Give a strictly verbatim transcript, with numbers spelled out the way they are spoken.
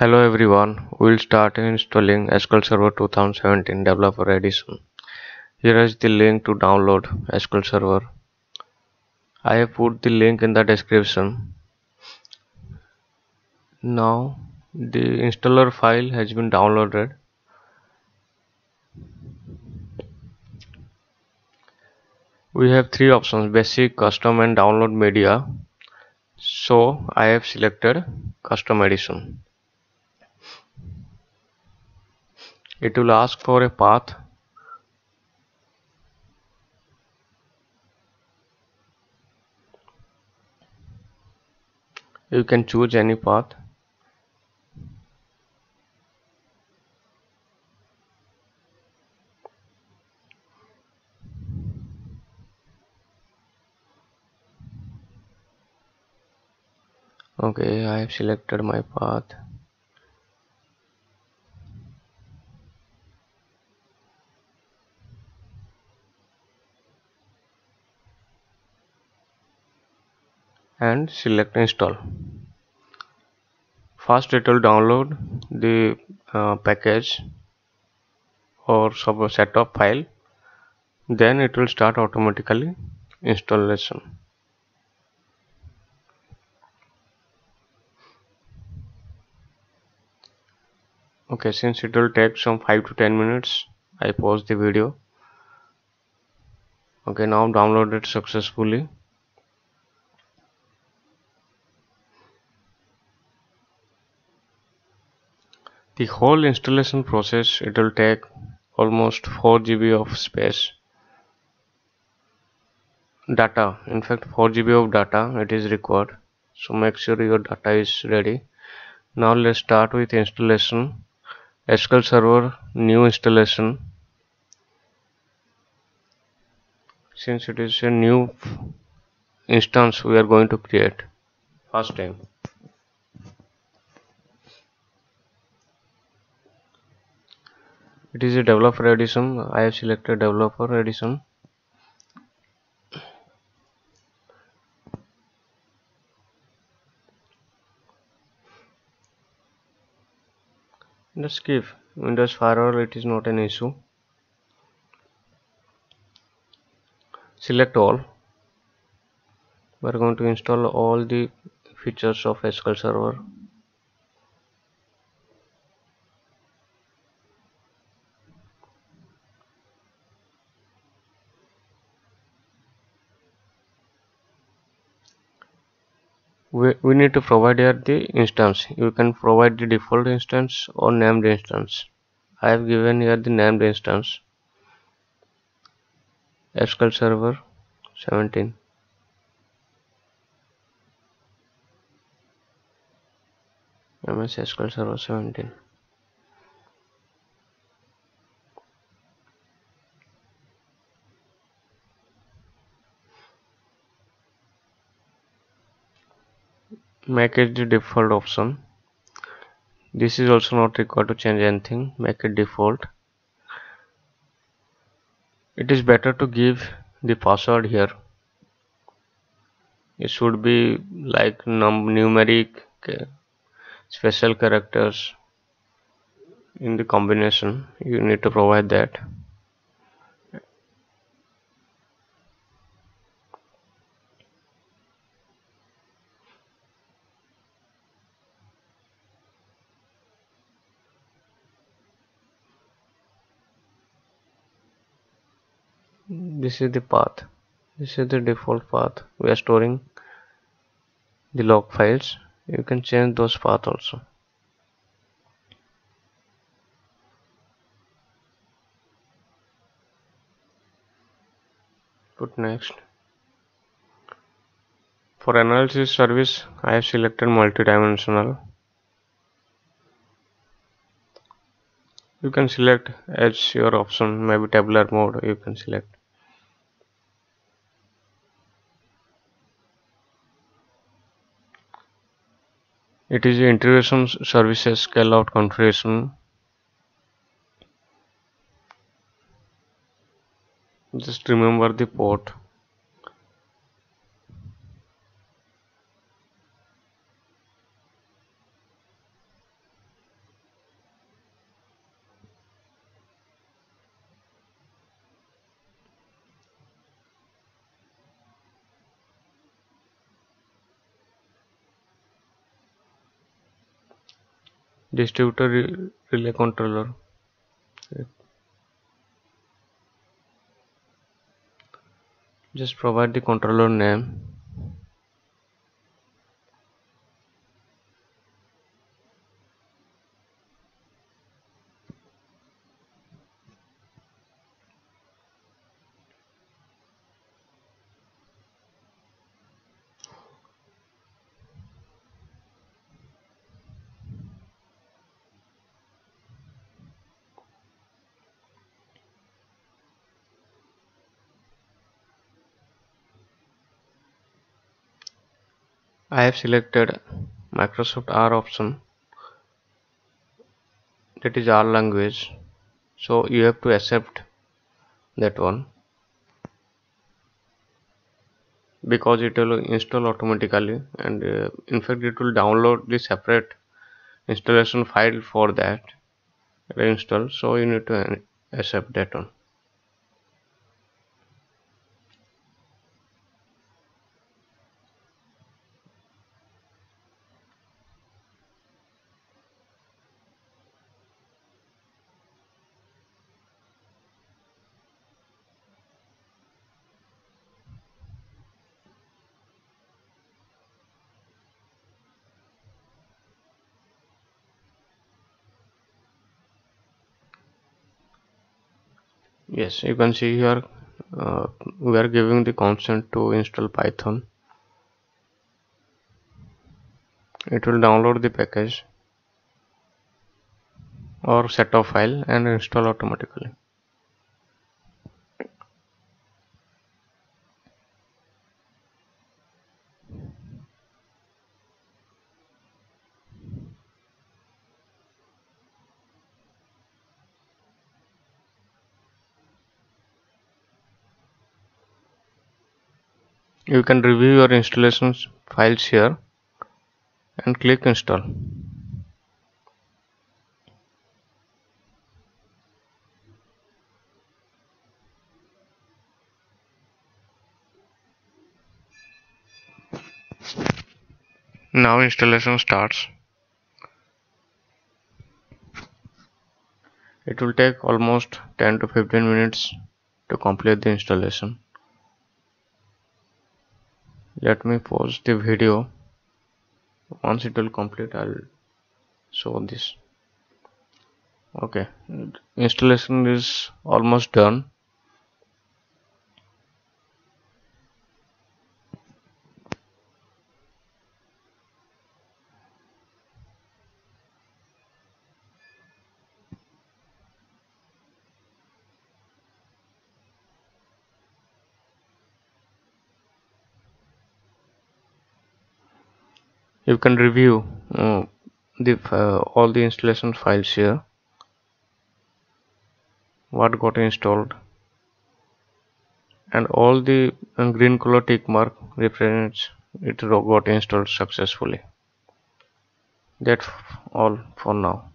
Hello everyone, we will start installing S Q L Server twenty seventeen Developer Edition. Here is the link to download S Q L Server. I have put the link in the description. Now the installer file has been downloaded. We have three options: basic, custom and download media. So I have selected custom edition. It will ask for a path. You can choose any path. Okay, I have selected my path. And select install. First it will download the uh, package or subset of file, then it will start automatically installation. Okay, since it will take some five to ten minutes, I pause the video. Okay, now downloaded successfully. The whole installation process, it will take almost four G B of space data. In fact, four G B of data it is required, so make sure your data is ready. Now let's start with installation. S Q L Server new installation. Since it is a new instance, we are going to create first time. It is a developer edition. I have selected developer edition. Let's skip Windows firewall, it is not an issue. Select all. We are going to install all the features of S Q L Server. We, we need to provide here the instance. You can provide the default instance or named instance. I have given here the named instance, S Q L Server seventeen. M S S Q L Server seventeen. Make it the default option. This is also not required to change anything. Make it default. It is better to give the password here. It should be like num numeric special characters in the combination. You need to provide that. This is the path. This is the default path. We are storing the log files. You can change those paths also. Put next. For analysis service, I have selected multidimensional. You can select as your option, maybe tabular mode you can select. It is integration services, scale out configuration. Just remember the port. distributor re relay controller. Just provide the controller name. I have selected Microsoft R option, that is R language, so you have to accept that one because it will install automatically, and uh, in fact it will download the separate installation file for that install, so you need to accept that one. Yes, you can see here uh, we are giving the consent to install Python. It will download the package or set of file and install automatically. You can review your installations files here and click install. Now installation starts. It will take almost ten to fifteen minutes to complete the installation. Let me pause the video. Once it will complete, I'll show this. Okay, installation is almost done. You can review uh, the uh, all the installation files here, what got installed, and all the uh, green color tick mark represents it got installed successfully. That's all for now.